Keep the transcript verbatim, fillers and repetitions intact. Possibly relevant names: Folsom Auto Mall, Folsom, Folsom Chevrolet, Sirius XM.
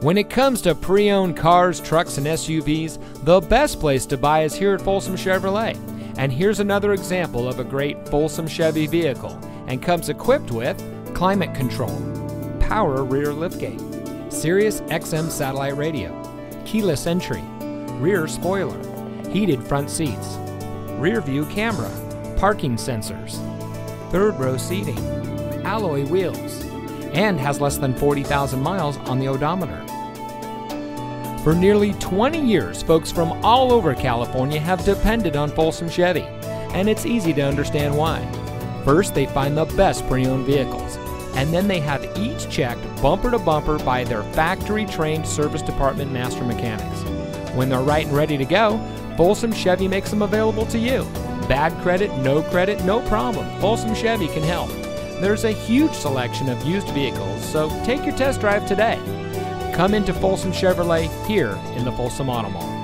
When it comes to pre-owned cars, trucks, and S U Vs, the best place to buy is here at Folsom Chevrolet. And here's another example of a great Folsom Chevy vehicle, and comes equipped with climate control, power rear liftgate, Sirius X M satellite radio, keyless entry, rear spoiler, heated front seats, rear view camera, parking sensors, third row seating, alloy wheels, and has less than forty thousand miles on the odometer. For nearly twenty years, folks from all over California have depended on Folsom Chevy, and it's easy to understand why. First, they find the best pre-owned vehicles, and then they have each checked bumper to bumper by their factory-trained service department master mechanics. When they're right and ready to go, Folsom Chevy makes them available to you. Bad credit, no credit, no problem. Folsom Chevy can help. There's a huge selection of used vehicles, so take your test drive today. Come into Folsom Chevrolet here in the Folsom Auto Mall.